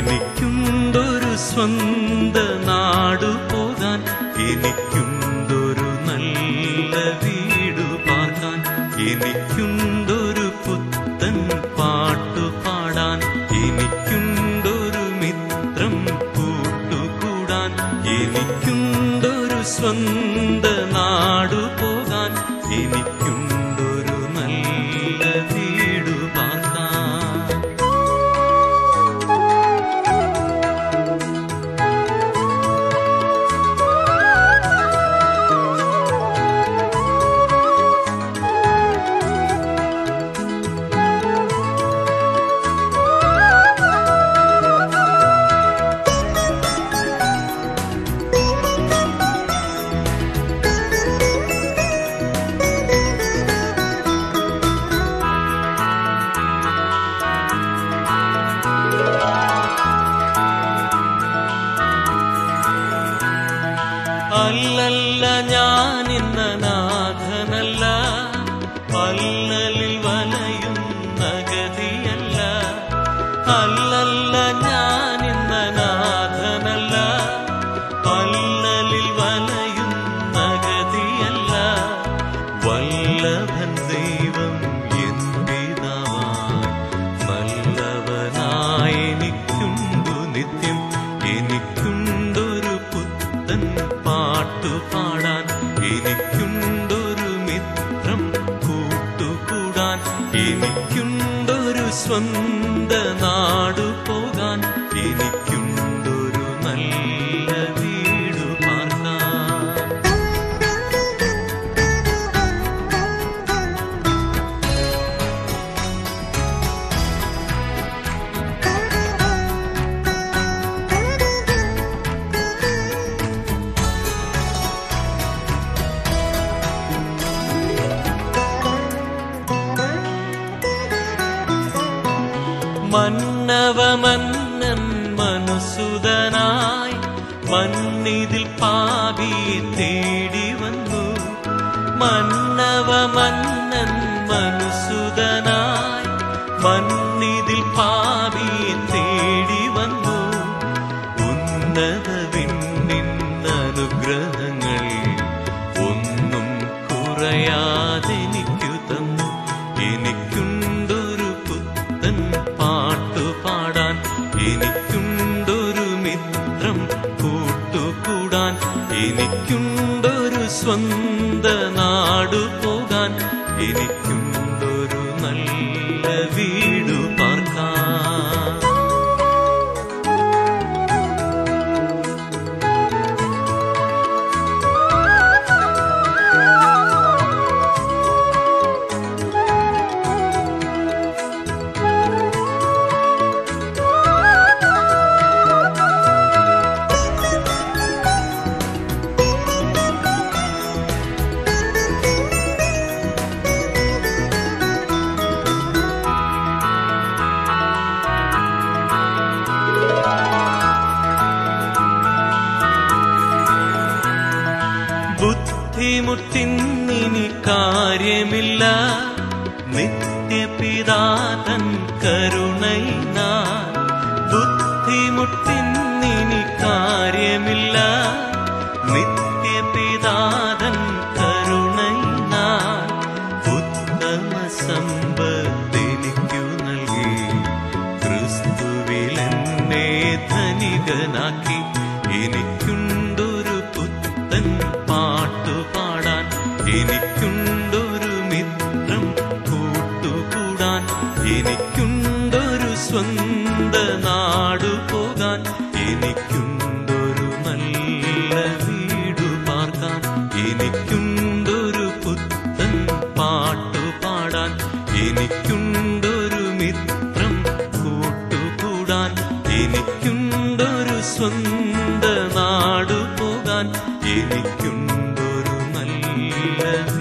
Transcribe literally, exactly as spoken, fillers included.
എനിക്കുണ്ടൊരു സ്വന്ത നാടു പോകാൻ, എനിക്കുണ്ടൊരു നല്ല വീടു പാർക്കാൻ, എനിക്കുണ്ടൊരു പുത്തൻ പാട്ടു പാടാൻ, എനിക്കുണ്ടൊരു മിത്രം കൂട്ടുകൂടാൻ, എനിക്കുണ്ടൊരു സ്വന്ത നാടു പോകാൻ, എനിക്കുണ്ടൊരു നല്ല വീടു പാർക്കാൻ. അല്ലല്ല ഞാനിന്ന നാഥനല്ല, പല്ലലിൽ വലയുന്ന ഗതിയല്ല. അല്ലല്ല ഞാനിന്ന നാഥനല്ല, പല്ലലിൽ വലയുന്ന ഗതിയല്ല. വല്ലഭൻ ദൈവം എന്തിനായി നല്ലവനായി എനിക്കുണ്ടു നിത്യം, എനിക്കുണ്ടൊരു പുത്തൻ പാട്ടു പാടാൻ, എനിക്കുണ്ടൊരു മിത്രം കൂട്ടുകൂടാൻ, എനിക്കുണ്ടൊരു സ്വന്ത നാടു പോകാൻ, എനിക്കുണ്ടൊരു നല്ല വീടു പാർക്കാൻ. മന്നവമന്നൻ മനുസുതനായി മണ്ണിതിൽ പാപിയെ തേടി വന്നു. മന്നവമന്നൻ മനുസുതനായി മണ്ണിതിൽ പാപിയെ തേടി വന്നു. ഉന്നതവിൻ നിന്നനുഗ്രഹങ്ങൾ ഒന്നും കുറയാതെനിക്കു തന്നു. എനിക്കുണ്ടൊരു പുത്തൻ പാട്ടു പാടാൻ, എനിക്കുണ്ടൊരു മിത്രം കൂട്ടുകൂടാൻ, എനിക്കുണ്ടൊരു സ്വന്ത നാടു പോകാൻ, എനിക്കുണ്ടൊരു നല്ല വീടു പാർക്കാൻ. ബുദ്ധിമുട്ടിന്നിനി കാര്യമില്ല, നിത്യപിതാതൻ കരുണയിനാൽ. ബുദ്ധിമുട്ടിന്നിനി കാര്യമില്ല, നിത്യപിതാതൻ കരുണയിനാൽ. ഉത്തമ സമ്പത്തിനിക്കു നൽകി ക്രിസ്തുവിലെന്നെ ധനികനാക്കി, എനിക്കുണ്ടൊരു പുത്തൻ പാട്ടു പാടാൻ, എനിക്കുണ്ടൊരു മിത്രം കൂട്ടുകൂടാൻ, എനിക്കുണ്ടൊരു സ്വന്ത നാടു പോകാൻ, എനിക്കുണ്ടൊരു നല്ല വീടു പാർക്കാൻ, എനിക്കുണ്ടൊരു പുത്തൻ പാട്ടു പാടാൻ, എനിക്കുണ്ടൊരു മിത്രം കൂട്ടുകൂടാൻ, എനിക്കുണ്ടൊരു സ്വന്ത നാടു പോകാൻ, എനിക്കുണ്ടൊരു നല്ല